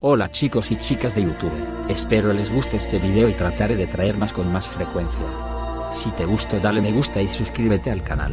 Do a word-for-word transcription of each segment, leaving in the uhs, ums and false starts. Hola chicos y chicas de YouTube, espero les guste este video y trataré de traer más con más frecuencia. Si te gustó dale me gusta y suscríbete al canal.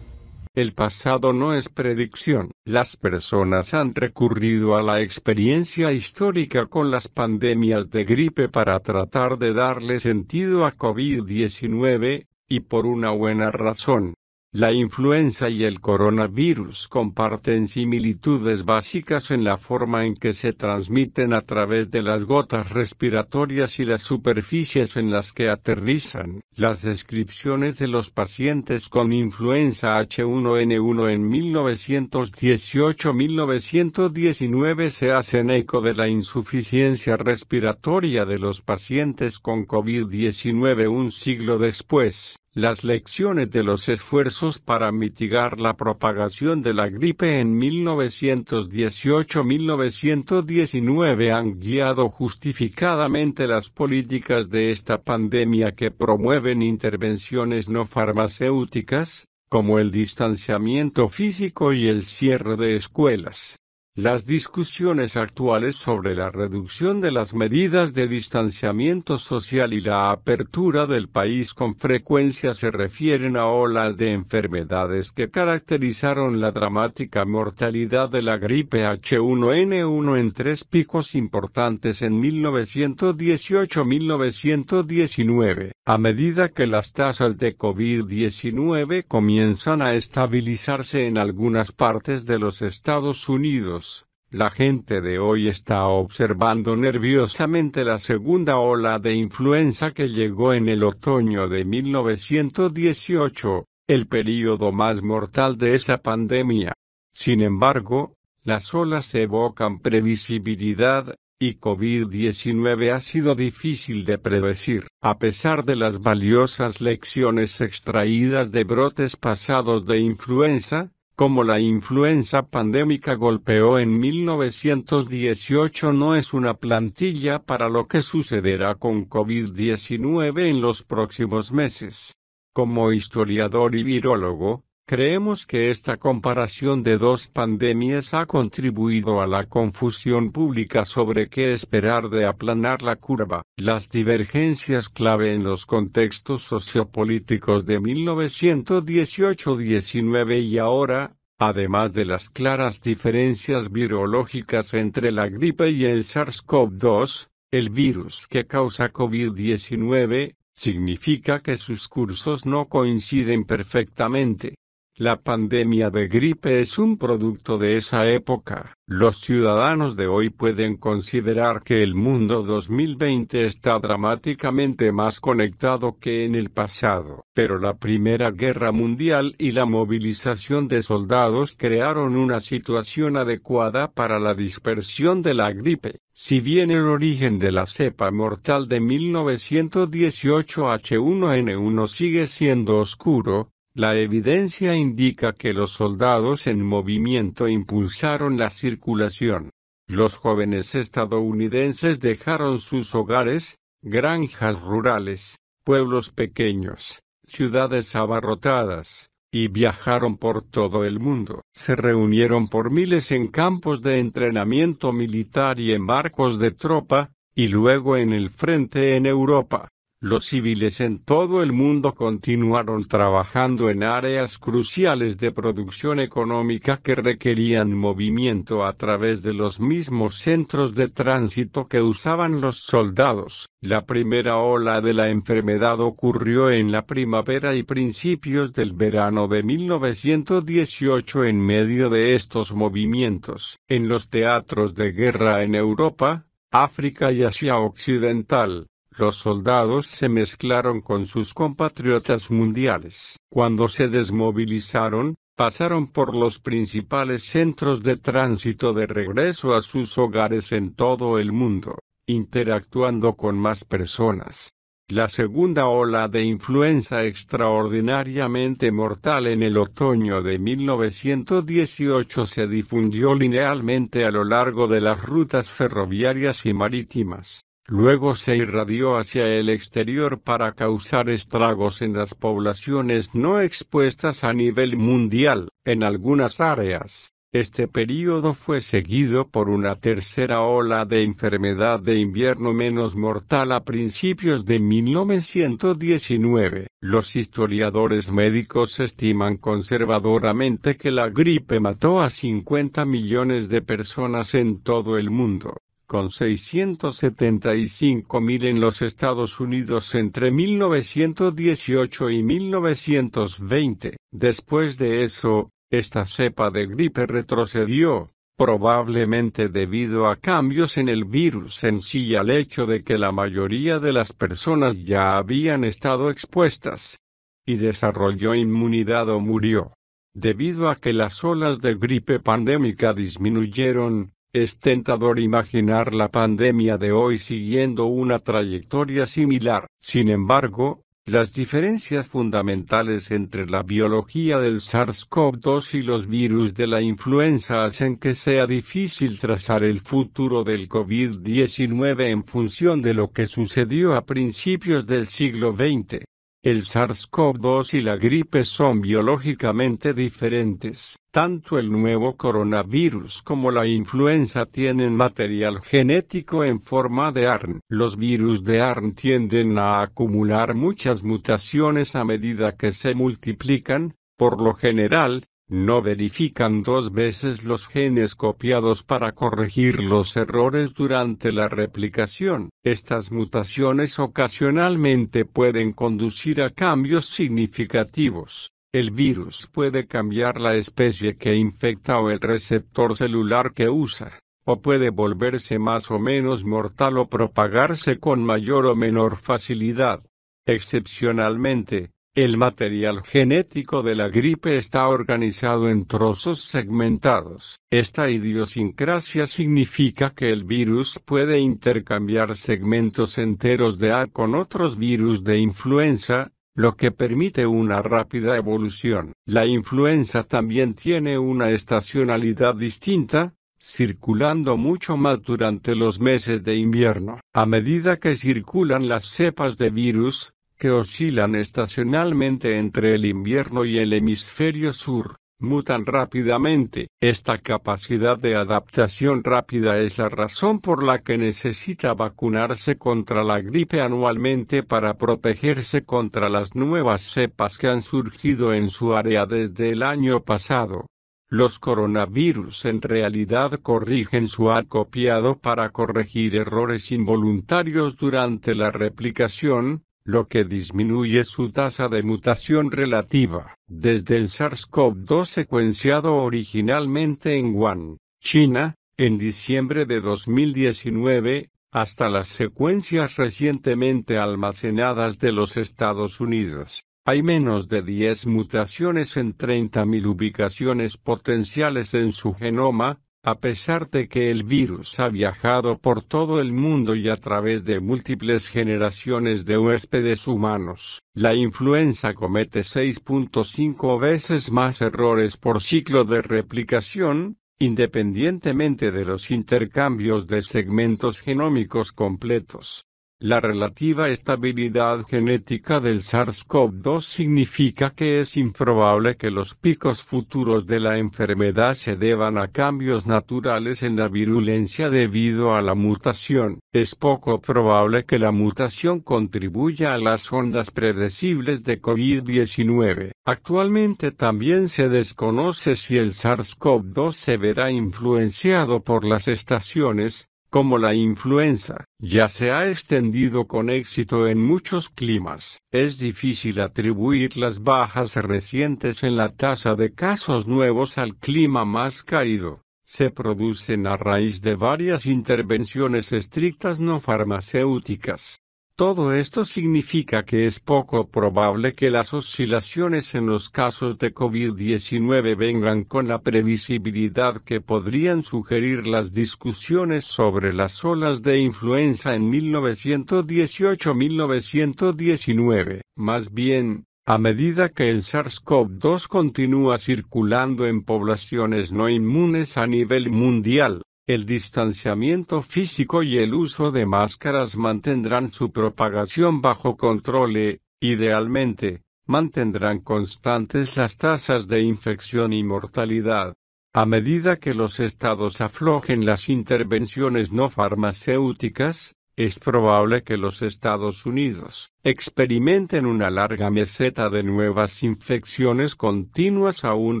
El pasado no es predicción. Las personas han recurrido a la experiencia histórica con las pandemias de gripe para tratar de darle sentido a COVID diecinueve, y por una buena razón. La influenza y el coronavirus comparten similitudes básicas en la forma en que se transmiten a través de las gotas respiratorias y las superficies en las que aterrizan. Las descripciones de los pacientes con influenza H uno N uno en mil novecientos dieciocho a mil novecientos diecinueve se hacen eco de la insuficiencia respiratoria de los pacientes con COVID diecinueve un siglo después. Las lecciones de los esfuerzos para mitigar la propagación de la gripe en mil novecientos dieciocho a mil novecientos diecinueve han guiado justificadamente las políticas de esta pandemia que promueven intervenciones no farmacéuticas, como el distanciamiento físico y el cierre de escuelas. Las discusiones actuales sobre la reducción de las medidas de distanciamiento social y la apertura del país con frecuencia se refieren a olas de enfermedades que caracterizaron la dramática mortalidad de la gripe H uno N uno en tres picos importantes en mil novecientos dieciocho a mil novecientos diecinueve. A medida que las tasas de COVID diecinueve comienzan a estabilizarse en algunas partes de los Estados Unidos, la gente de hoy está observando nerviosamente la segunda ola de influenza que llegó en el otoño de mil novecientos dieciocho, el período más mortal de esa pandemia. Sin embargo, las olas evocan previsibilidad, y COVID diecinueve ha sido difícil de predecir. A pesar de las valiosas lecciones extraídas de brotes pasados de influenza, como la influenza pandémica golpeó en mil novecientos dieciocho, no es una plantilla para lo que sucederá con COVID diecinueve en los próximos meses. Como historiador y virólogo, creemos que esta comparación de dos pandemias ha contribuido a la confusión pública sobre qué esperar de aplanar la curva. Las divergencias clave en los contextos sociopolíticos de mil novecientos dieciocho diecinueve y ahora, además de las claras diferencias virológicas entre la gripe y el SARS CoV dos, el virus que causa COVID diecinueve, significa que sus cursos no coinciden perfectamente. La pandemia de gripe es un producto de esa época. Los ciudadanos de hoy pueden considerar que el mundo dos mil veinte está dramáticamente más conectado que en el pasado. Pero la Primera Guerra Mundial y la movilización de soldados crearon una situación adecuada para la dispersión de la gripe. Si bien el origen de la cepa mortal de mil novecientos dieciocho H uno N uno sigue siendo oscuro, la evidencia indica que los soldados en movimiento impulsaron la circulación. Los jóvenes estadounidenses dejaron sus hogares, granjas rurales, pueblos pequeños, ciudades abarrotadas, y viajaron por todo el mundo. Se reunieron por miles en campos de entrenamiento militar y en barcos de tropa, y luego en el frente en Europa. Los civiles en todo el mundo continuaron trabajando en áreas cruciales de producción económica que requerían movimiento a través de los mismos centros de tránsito que usaban los soldados. La primera ola de la enfermedad ocurrió en la primavera y principios del verano de mil novecientos dieciocho en medio de estos movimientos. En los teatros de guerra en Europa, África y Asia Occidental, los soldados se mezclaron con sus compatriotas mundiales. Cuando se desmovilizaron, pasaron por los principales centros de tránsito de regreso a sus hogares en todo el mundo, interactuando con más personas. La segunda ola de influenza extraordinariamente mortal en el otoño de mil novecientos dieciocho se difundió linealmente a lo largo de las rutas ferroviarias y marítimas. Luego se irradió hacia el exterior para causar estragos en las poblaciones no expuestas a nivel mundial. En algunas áreas, Este período fue seguido por una tercera ola de enfermedad de invierno menos mortal a principios de mil novecientos diecinueve. Los historiadores médicos estiman conservadoramente que la gripe mató a cincuenta millones de personas en todo el mundo, con seiscientos setenta y cinco mil en los Estados Unidos entre mil novecientos dieciocho y mil novecientos veinte. Después de eso, esta cepa de gripe retrocedió, probablemente debido a cambios en el virus en sí y al hecho de que la mayoría de las personas ya habían estado expuestas, y desarrolló inmunidad o murió. Debido a que las olas de gripe pandémica disminuyeron, es tentador imaginar la pandemia de hoy siguiendo una trayectoria similar. Sin embargo, las diferencias fundamentales entre la biología del SARS CoV dos y los virus de la influenza hacen que sea difícil trazar el futuro del COVID diecinueve en función de lo que sucedió a principios del siglo veinte. El SARS CoV dos y la gripe son biológicamente diferentes. Tanto el nuevo coronavirus como la influenza tienen material genético en forma de A R N. Los virus de A R N tienden a acumular muchas mutaciones a medida que se multiplican. Por lo general, no verifican dos veces los genes copiados para corregir los errores durante la replicación. Estas mutaciones ocasionalmente pueden conducir a cambios significativos. El virus puede cambiar la especie que infecta o el receptor celular que usa, o puede volverse más o menos mortal o propagarse con mayor o menor facilidad. Excepcionalmente, el material genético de la gripe está organizado en trozos segmentados. Esta idiosincrasia significa que el virus puede intercambiar segmentos enteros de A R N con otros virus de influenza, lo que permite una rápida evolución. La influenza también tiene una estacionalidad distinta, circulando mucho más durante los meses de invierno. A medida que circulan las cepas de virus, que oscilan estacionalmente entre el invierno y el hemisferio sur, mutan rápidamente. Esta capacidad de adaptación rápida es la razón por la que necesita vacunarse contra la gripe anualmente para protegerse contra las nuevas cepas que han surgido en su área desde el año pasado. Los coronavirus en realidad corrigen su A R N copiado para corregir errores involuntarios durante la replicación, lo que disminuye su tasa de mutación relativa. Desde el SARS CoV dos secuenciado originalmente en Wuhan, China, en diciembre de dos mil diecinueve, hasta las secuencias recientemente almacenadas de los Estados Unidos, hay menos de diez mutaciones en treinta mil ubicaciones potenciales en su genoma, a pesar de que el virus ha viajado por todo el mundo y a través de múltiples generaciones de huéspedes humanos. La influenza comete seis punto cinco veces más errores por ciclo de replicación, independientemente de los intercambios de segmentos genómicos completos. La relativa estabilidad genética del SARS CoV dos significa que es improbable que los picos futuros de la enfermedad se deban a cambios naturales en la virulencia debido a la mutación. Es poco probable que la mutación contribuya a las ondas predecibles de COVID diecinueve. Actualmente también se desconoce si el SARS CoV dos se verá influenciado por las estaciones, como la influenza, ya se ha extendido con éxito en muchos climas. Es difícil atribuir las bajas recientes en la tasa de casos nuevos al clima más cálido. Se producen a raíz de varias intervenciones estrictas no farmacéuticas. Todo esto significa que es poco probable que las oscilaciones en los casos de COVID diecinueve vengan con la previsibilidad que podrían sugerir las discusiones sobre las olas de influenza en mil novecientos dieciocho a mil novecientos diecinueve. Más bien, a medida que el SARS CoV dos continúa circulando en poblaciones no inmunes a nivel mundial, el distanciamiento físico y el uso de máscaras mantendrán su propagación bajo control, idealmente, mantendrán constantes las tasas de infección y mortalidad. A medida que los estados aflojen las intervenciones no farmacéuticas, es probable que los Estados Unidos experimenten una larga meseta de nuevas infecciones continuas a un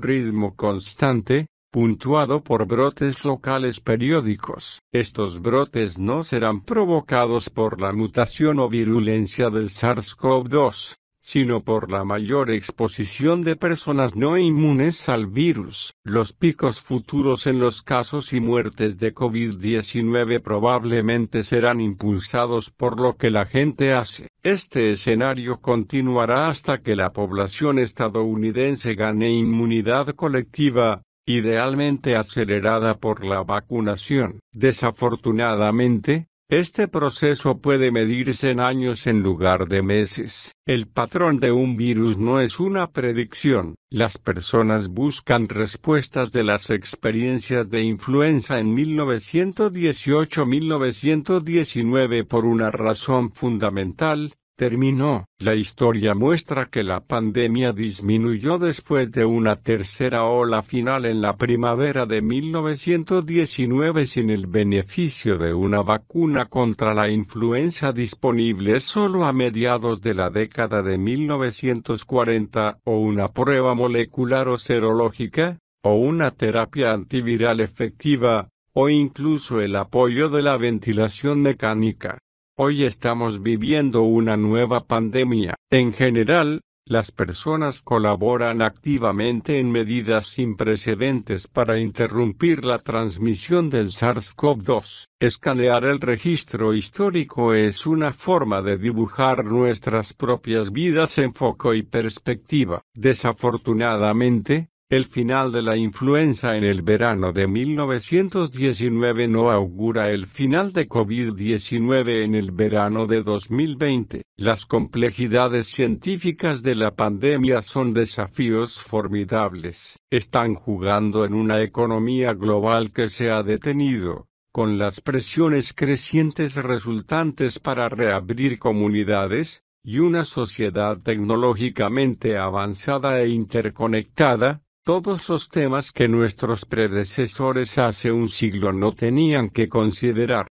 ritmo constante, puntuado por brotes locales periódicos. Estos brotes no serán provocados por la mutación o virulencia del SARS CoV dos, sino por la mayor exposición de personas no inmunes al virus. Los picos futuros en los casos y muertes de COVID diecinueve probablemente serán impulsados por lo que la gente hace. Este escenario continuará hasta que la población estadounidense gane inmunidad colectiva, idealmente acelerada por la vacunación. Desafortunadamente, este proceso puede medirse en años en lugar de meses. El patrón de un virus no es una predicción. Las personas buscan respuestas de las experiencias de influenza en mil novecientos dieciocho a mil novecientos diecinueve por una razón fundamental. Terminó. La historia muestra que la pandemia disminuyó después de una tercera ola final en la primavera de mil novecientos diecinueve sin el beneficio de una vacuna contra la influenza disponible solo a mediados de la década de mil novecientos cuarenta o una prueba molecular o serológica, o una terapia antiviral efectiva, o incluso el apoyo de la ventilación mecánica. Hoy estamos viviendo una nueva pandemia. En general, las personas colaboran activamente en medidas sin precedentes para interrumpir la transmisión del SARS CoV dos. Escanear el registro histórico es una forma de dibujar nuestras propias vidas en foco y perspectiva. Desafortunadamente, el final de la influenza en el verano de mil novecientos diecinueve no augura el final de COVID diecinueve en el verano de dos mil veinte. Las complejidades científicas de la pandemia son desafíos formidables. Están jugando en una economía global que se ha detenido, con las presiones crecientes resultantes para reabrir comunidades, y una sociedad tecnológicamente avanzada e interconectada. Todos los temas que nuestros predecesores hace un siglo no tenían que considerar.